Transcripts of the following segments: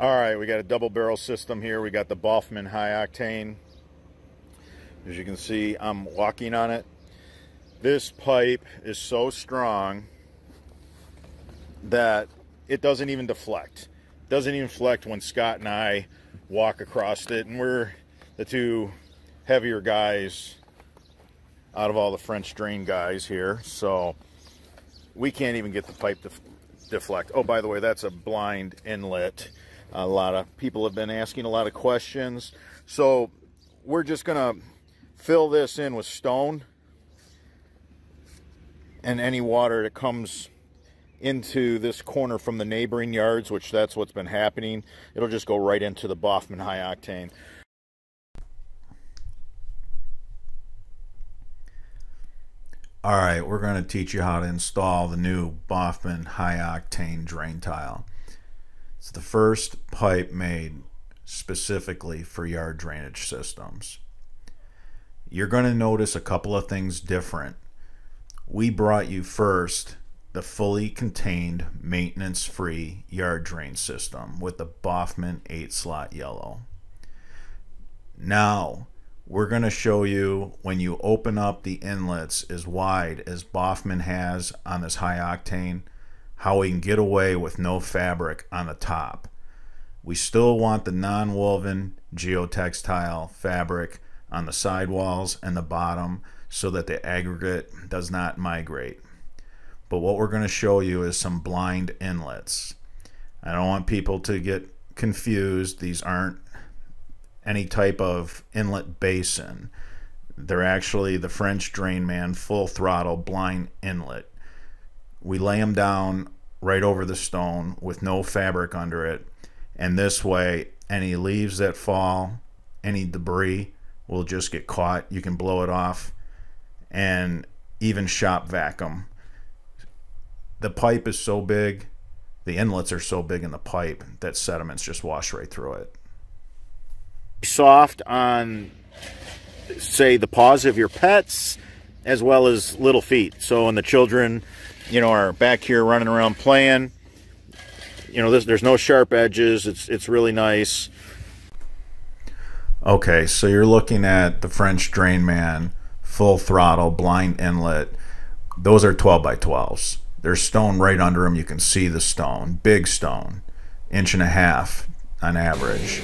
All right, we got a double barrel system here. We got the Baughman High Octane. As you can see, I'm walking on it. This pipe is so strong that it doesn't even deflect. It doesn't even deflect when Scott and I walk across it, and we're the two heavier guys out of all the French drain guys here, so we can't even get the pipe to deflect. Oh, by the way, that's a blind inlet. A lot of people have been asking a lot of questions, so we're just gonna fill this in with stone and any water that comes into this corner from the neighboring yards, which that's what's been happening. It'll just go right into the Baughman High Octane. All right, we're going to teach you how to install the new Baughman High Octane drain tile. It's the first pipe made specifically for yard drainage systems. You're going to notice a couple of things different. We brought you first the fully contained, maintenance-free yard drain system with the Baughman 8 slot yellow. Now, we're going to show you when you open up the inlets as wide as Baughman has on this high octane, how we can get away with no fabric on the top. We still want the non-woven geotextile fabric on the sidewalls and the bottom so that the aggregate does not migrate. But what we're going to show you is some blind inlets. I don't want people to get confused. These aren't any type of inlet basin. They're actually the French Drainman full throttle blind inlet. We lay them down right over the stone with no fabric under it. And this way, any leaves that fall, any debris will just get caught. You can blow it off and even shop vacuum. The pipe is so big, the inlets are so big in the pipe that sediments just wash right through it. Soft on, say, the paws of your pets as well as little feet. So when the children, you know, are back here running around playing, you know, there's no sharp edges. It's really nice. Okay, so you're looking at the French Drainman full throttle blind inlet. Those are 12 by 12s. There's stone right under them. You can see the stone, big stone, 1.5 inches on average.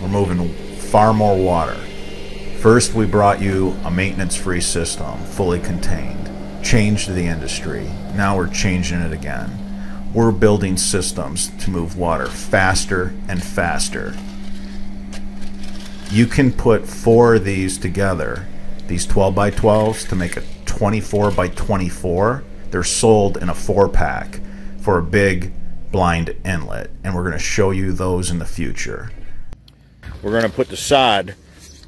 We're moving far more water. First, we brought you a maintenance-free system, fully contained. Changed the industry. Now we're changing it again. We're building systems to move water faster and faster. You can put 4 of these together, these 12 by 12s, to make a 24 by 24. They're sold in a 4-pack for a big blind inlet, and we're going to show you those in the future. We're going to put the sod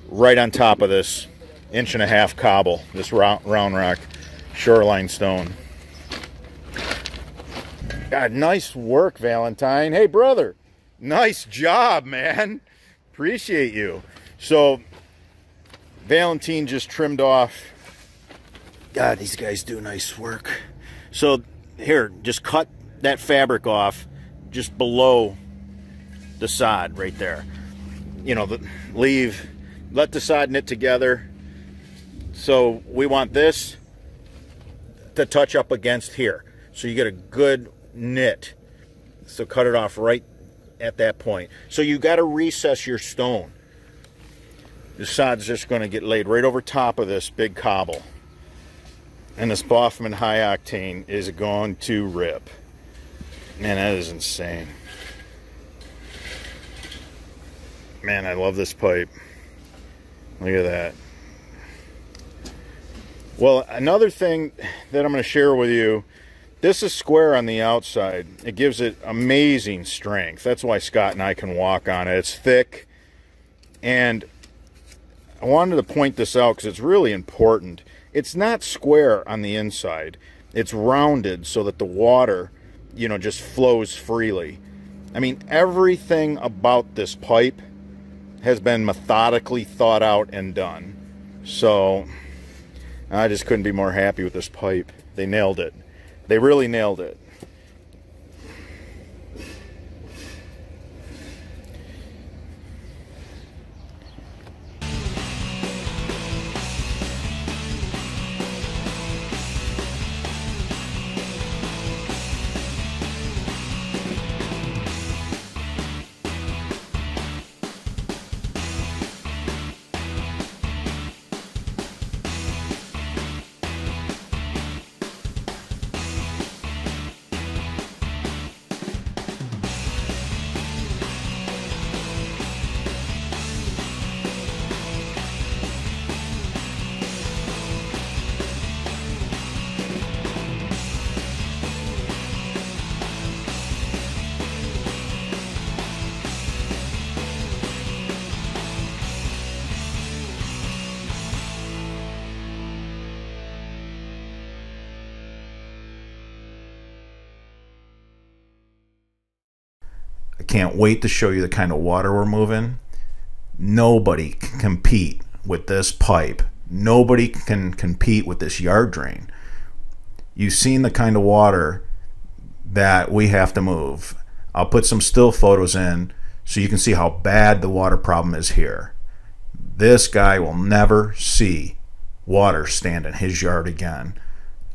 right on top of this 1.5 inch cobble, this round rock shoreline stone. God, nice work, Valentine. Hey, brother, nice job, man. Appreciate you. So, Valentine just trimmed off. God, these guys do nice work. So here, just cut that fabric off just below the sod right there. You know, let the sod knit together. So we want this to touch up against here. So you get a good knit. So cut it off right at that point. So you got to recess your stone. The sod's just going to get laid right over top of this big cobble. And this Baughman High Octane is going to rip. Man, that is insane. Man, I love this pipe. Look at that. Well, another thing that I'm going to share with you, this is square on the outside. It gives it amazing strength. That's why Scott and I can walk on it. It's thick. And I wanted to point this out because it's really important. It's not square on the inside. It's rounded so that the water, you know, just flows freely. I mean, everything about this pipe has been methodically thought out and done. So, I just couldn't be more happy with this pipe. They nailed it. They really nailed it. can't wait to show you the kind of water we're moving. Nobody can compete with this pipe. Nobody can compete with this yard drain. You've seen the kind of water that we have to move. I'll put some still photos in so you can see how bad the water problem is here. This guy will never see water stand in his yard again.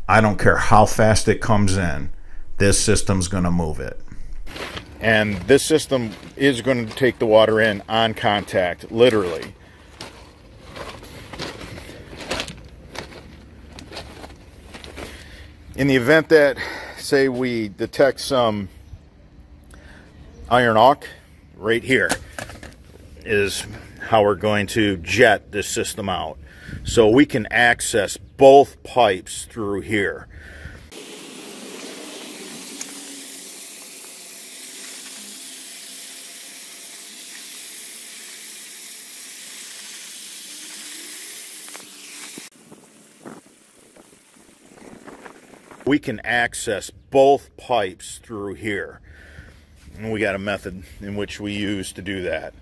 I don't care how fast it comes in, this system's gonna move it. And this system is gonna take the water in on contact, literally. In the event that, say, we detect some iron ochre, right here is how we're going to jet this system out. So we can access both pipes through here. We can access both pipes through here. And we got a method in which we use to do that.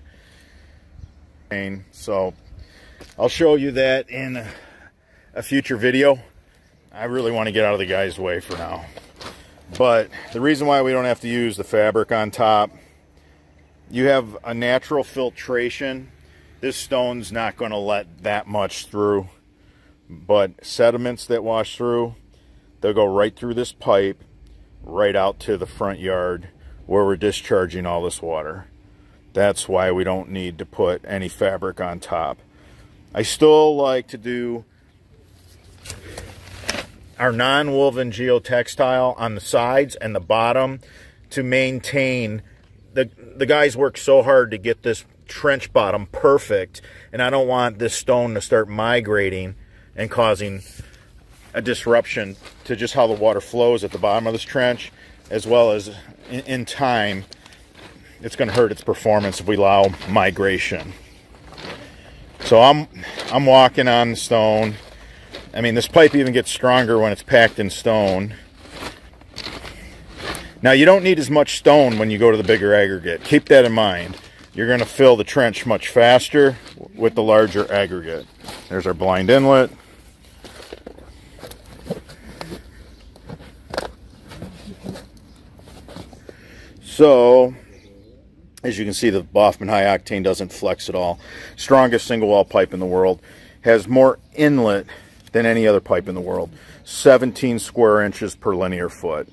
And so I'll show you that in a future video. I really want to get out of the guy's way for now. But the reason why we don't have to use the fabric on top, you have a natural filtration. This stone's not going to let that much through. But sediments that wash through, they'll go right through this pipe, right out to the front yard where we're discharging all this water. That's why we don't need to put any fabric on top. I still like to do our non-woven geotextile on the sides and the bottom to maintain. The guys work so hard to get this trench bottom perfect, and I don't want this stone to start migrating and causing a disruption to just how the water flows at the bottom of this trench, as well as in time, it's going to hurt its performance if we allow migration. So I'm walking on the stone. I mean, this pipe even gets stronger when it's packed in stone. Now, you don't need as much stone when you go to the bigger aggregate. Keep that in mind. You're going to fill the trench much faster with the larger aggregate. There's our blind inlet. So, as you can see, the Baughman High Octane doesn't flex at all. Strongest single wall pipe in the world. Has more inlet than any other pipe in the world. 17 square inches per linear foot.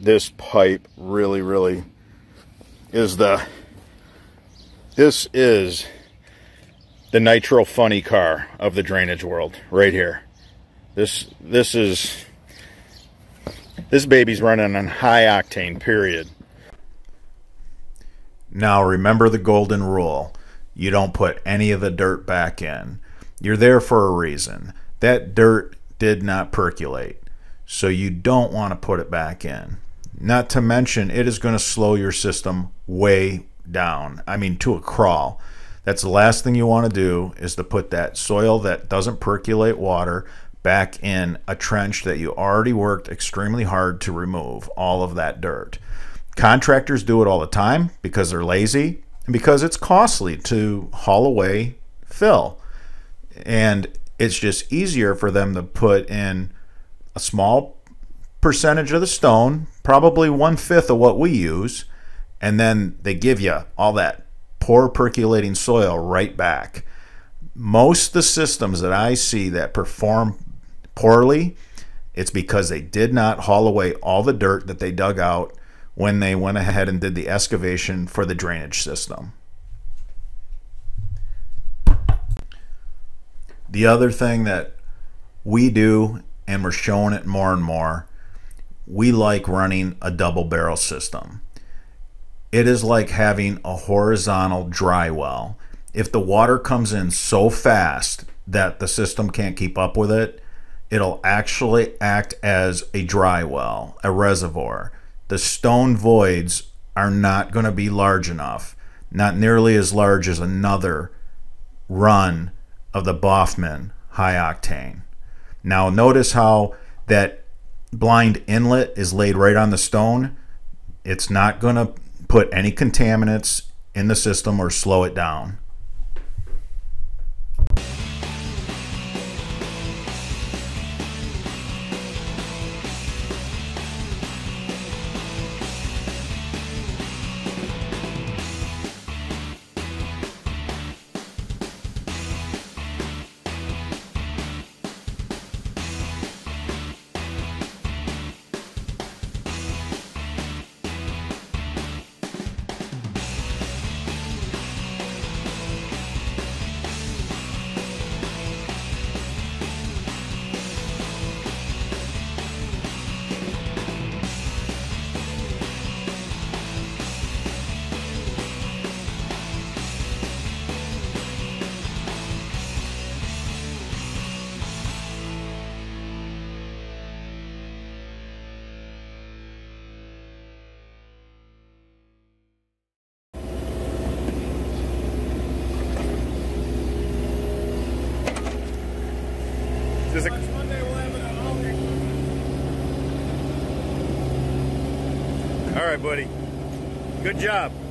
This pipe really, really is the nitro funny car of the drainage world right here. This baby's running on high octane, period. Now remember the golden rule. You don't put any of the dirt back in. You're there for a reason. That dirt did not percolate, so you don't want to put it back in. Not to mention, it is going to slow your system way down. I mean, to a crawl. That's the last thing you want to do, is to put that soil that doesn't percolate water back in a trench that you already worked extremely hard to remove all of that dirt. Contractors do it all the time because they're lazy and because it's costly to haul away fill. And it's just easier for them to put in a small percentage of the stone, probably 1/5 of what we use, and then they give you all that poor percolating soil right back. Most of the systems that I see that perform poorly, it's because they did not haul away all the dirt that they dug out when they went ahead and did the excavation for the drainage system. The other thing that we do, and we're showing it more and more, we like running a double barrel system. It is like having a horizontal dry well. If the water comes in so fast that the system can't keep up with it, it'll actually act as a dry well, a reservoir. The stone voids are not going to be large enough, not nearly as large as another run of the Baughman High Octane. Now notice how that blind inlet is laid right on the stone. It's not going to put any contaminants in the system or slow it down. All right, buddy. Good job.